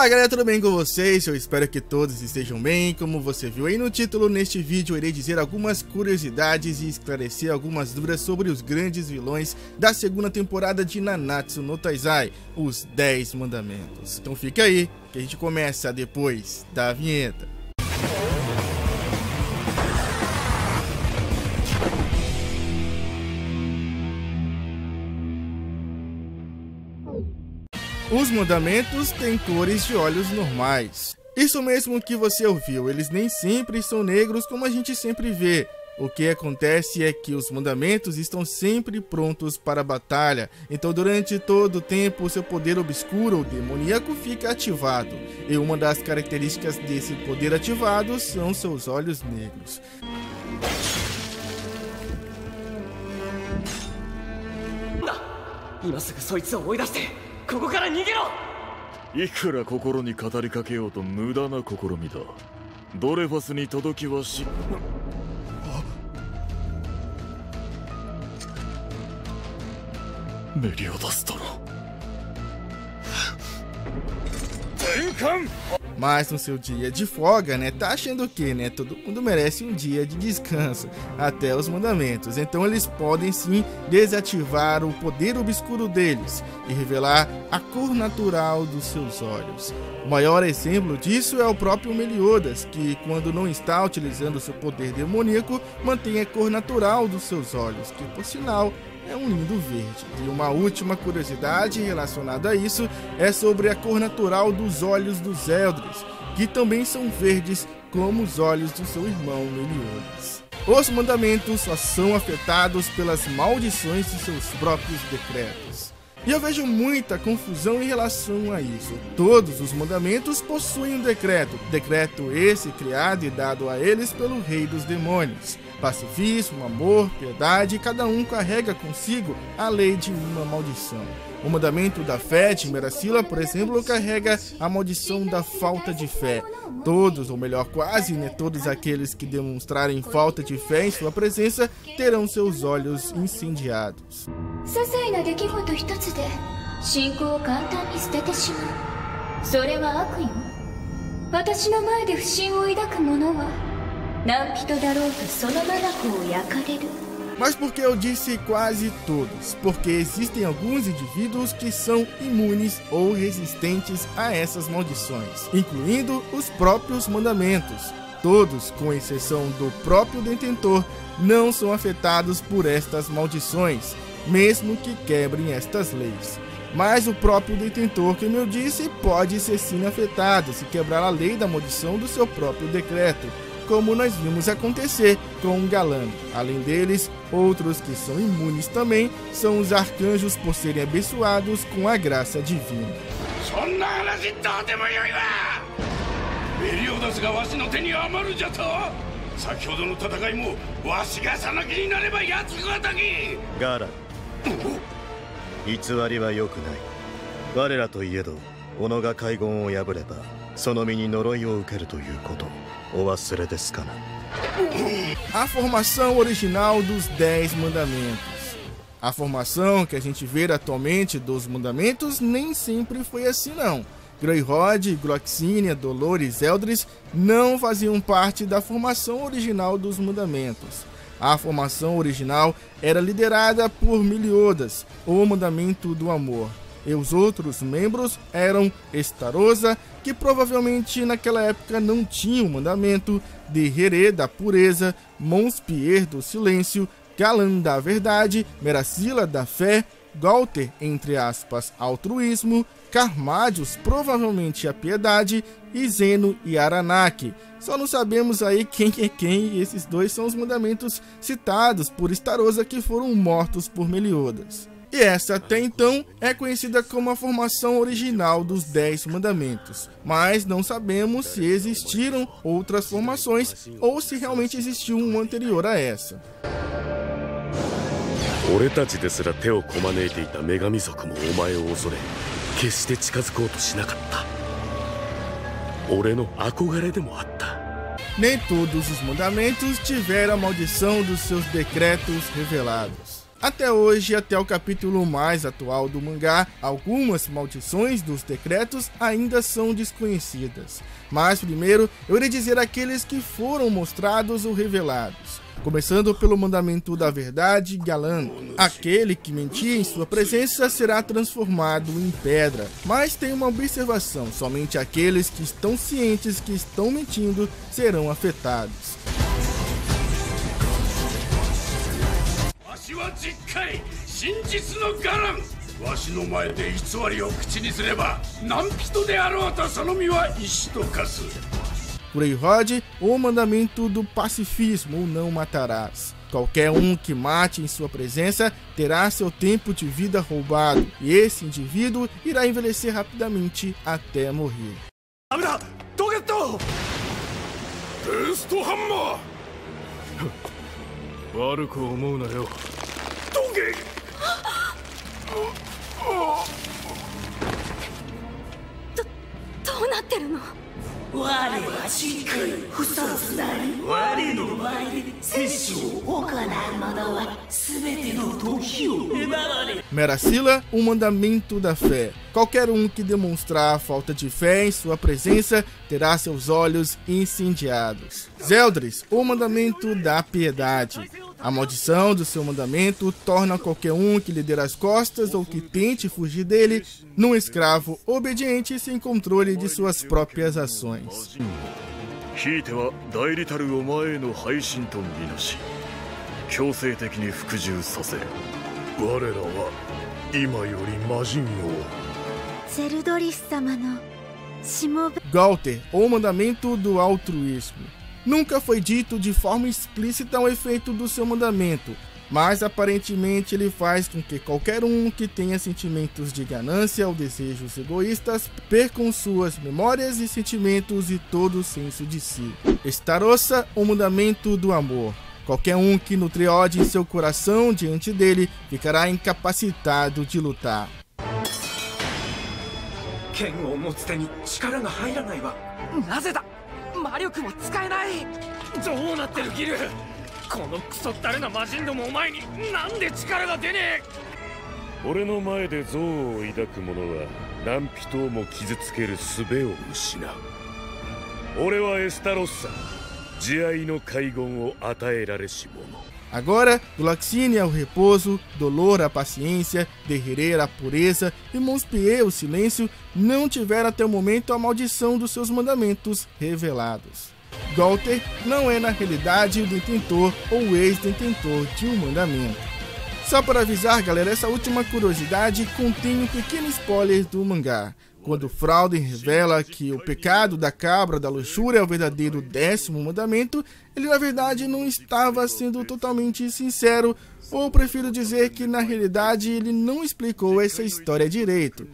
Opa, galera, tudo bem com vocês? Eu espero que todos estejam bem. Como você viu aí no título, neste vídeo eu irei dizer algumas curiosidades e esclarecer algumas dúvidas sobre os grandes vilões da segunda temporada de Nanatsu no Taizai, os 10 mandamentos. Então fica aí, que a gente começa depois da vinheta. Os mandamentos têm cores de olhos normais. Isso mesmo que você ouviu, eles nem sempre são negros como a gente sempre vê. O que acontece é que os mandamentos estão sempre prontos para a batalha. Então durante todo o tempo, seu poder obscuro ou demoníaco fica ativado. E uma das características desse poder ativado são seus olhos negros. Não! ここから逃げろ。いくら心に語りかけようと無駄な試みだ。ドレファスに届きはし。メリオダス殿。転換。 Mas no seu dia de folga, né, tá achando o quê, né? Todo mundo merece um dia de descanso, até os mandamentos. Então eles podem sim desativar o poder obscuro deles e revelar a cor natural dos seus olhos. O maior exemplo disso é o próprio Meliodas, que quando não está utilizando seu poder demoníaco, mantém a cor natural dos seus olhos, que por sinal é um lindo verde. E uma última curiosidade relacionada a isso é sobre a cor natural dos olhos dos Zeldris, que também são verdes como os olhos do seu irmão Meliodas. Os mandamentos só são afetados pelas maldições de seus próprios decretos. E eu vejo muita confusão em relação a isso. Todos os mandamentos possuem um decreto. Decreto esse criado e dado a eles pelo rei dos demônios. Pacifismo, amor, piedade, cada um carrega consigo a lei de uma maldição. O mandamento da fé de Merascylla, por exemplo, carrega a maldição da falta de fé. Todos, ou melhor, quase, né, todos aqueles que demonstrarem falta de fé em sua presença terão seus olhos incendiados. Mas por que eu disse quase todos? Porque existem alguns indivíduos que são imunes ou resistentes a essas maldições, incluindo os próprios mandamentos. Todos, com exceção do próprio detentor, não são afetados por estas maldições, mesmo que quebrem estas leis. Mas o próprio detentor, como eu disse, pode ser sim afetado se quebrar a lei da maldição do seu próprio decreto, como nós vimos acontecer com o Galan. Além deles, outros que são imunes também são os arcanjos por serem abençoados com a graça divina. A formação original dos 10 mandamentos. A formação que a gente vê atualmente dos mandamentos nem sempre foi assim não. Krayhod, Gloxínia, Dolor e Zeldris não faziam parte da formação original dos mandamentos. A formação original era liderada por Meliodas, o mandamento do amor. E os outros membros eram Estarossa, que provavelmente naquela época não tinha o mandamento, Derrereira da Pureza, Mons-Pierre do Silêncio, Galan da Verdade, Merascylla da Fé, Golter, entre aspas, altruísmo, Carmádios, provavelmente a piedade, e Zeno e Aranaki. Só não sabemos aí quem é quem, e esses dois são os mandamentos citados por Estarossa que foram mortos por Meliodas. E essa até então é conhecida como a formação original dos 10 mandamentos, mas não sabemos se existiram outras formações ou se realmente existiu uma anterior a essa. Nem todos os mandamentos tiveram a maldição dos seus decretos revelados. Até hoje, até o capítulo mais atual do mangá, algumas maldições dos decretos ainda são desconhecidas. Mas primeiro, eu irei dizer aqueles que foram mostrados ou revelados. Começando pelo mandamento da verdade, Galan. Aquele que mentir em sua presença será transformado em pedra. Mas tem uma observação, somente aqueles que estão cientes que estão mentindo serão afetados. Krayhod, o mandamento do pacifismo, não matarás. Qualquer um que mate em sua presença terá seu tempo de vida roubado, e esse indivíduo irá envelhecer rapidamente até morrer. Merascylla, o mandamento da fé. Qualquer um que demonstrar falta de fé em sua presença terá seus olhos incendiados. Zeldris, o mandamento da piedade. A maldição do seu mandamento torna qualquer um que lhe der as costas ou que tente fugir dele num escravo obediente sem controle de suas próprias ações. Golter, o mandamento do altruísmo. Nunca foi dito de forma explícita o efeito do seu mandamento, mas aparentemente ele faz com que qualquer um que tenha sentimentos de ganância ou desejos egoístas percam suas memórias e sentimentos e todo o senso de si. Estarossa, o mandamento do amor. Qualquer um que nutre ódio em seu coração diante dele ficará incapacitado de lutar. Agora, Gloxínia, o repouso, Dolor, a paciência, Derrereira, a pureza e Mons-Pierre, o silêncio, não tiveram até o momento a maldição dos seus mandamentos revelados. Golter não é na realidade o detentor ou ex-detentor de um mandamento. Só para avisar, galera, essa última curiosidade contém um pequeno spoiler do mangá. Quando Freud revela que o pecado da cabra da luxúria é o verdadeiro 10º mandamento, ele na verdade não estava sendo totalmente sincero, ou prefiro dizer que na realidade ele não explicou essa história direito.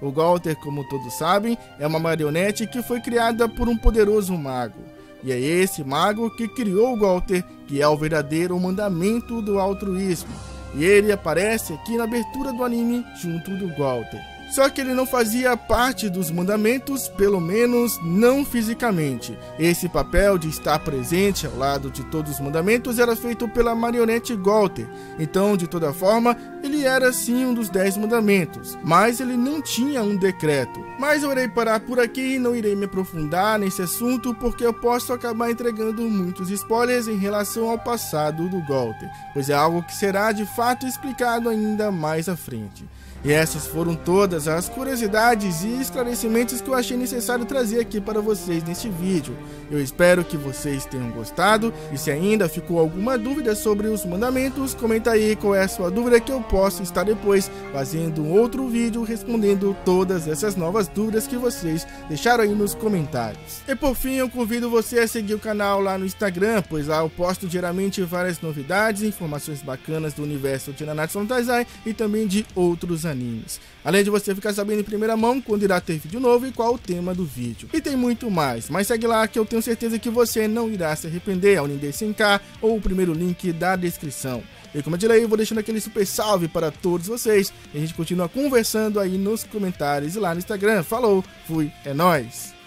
O Gowther, como todos sabem, é uma marionete que foi criada por um poderoso mago. E é esse mago que criou o Golter, que é o verdadeiro mandamento do altruísmo. E ele aparece aqui na abertura do anime junto do Golter. Só que ele não fazia parte dos mandamentos, pelo menos não fisicamente. Esse papel de estar presente ao lado de todos os mandamentos era feito pela marionete Golter. Então, de toda forma, ele era sim um dos 10 mandamentos, mas ele não tinha um decreto. Mas eu irei parar por aqui e não irei me aprofundar nesse assunto, porque eu posso acabar entregando muitos spoilers em relação ao passado do Golter, pois é algo que será de fato explicado ainda mais à frente. E essas foram todas as curiosidades e esclarecimentos que eu achei necessário trazer aqui para vocês neste vídeo. Eu espero que vocês tenham gostado, e se ainda ficou alguma dúvida sobre os mandamentos, comenta aí qual é a sua dúvida que eu posso estar depois fazendo um outro vídeo respondendo todas essas novas dúvidas que vocês deixaram aí nos comentários. E por fim, eu convido você a seguir o canal lá no Instagram, pois lá eu posto diariamente várias novidades e informações bacanas do universo de Nanatsu no Taizai e também de outros animes. Além de você ficar sabendo em primeira mão quando irá ter vídeo novo e qual o tema do vídeo. E tem muito mais, mas segue lá que eu tenho certeza que você não irá se arrepender ao Nindei 100k ou o primeiro link da descrição. E como eu direi, eu vou deixando aquele super salve para todos vocês e a gente continua conversando aí nos comentários e lá no Instagram. Falou, fui, é nóis!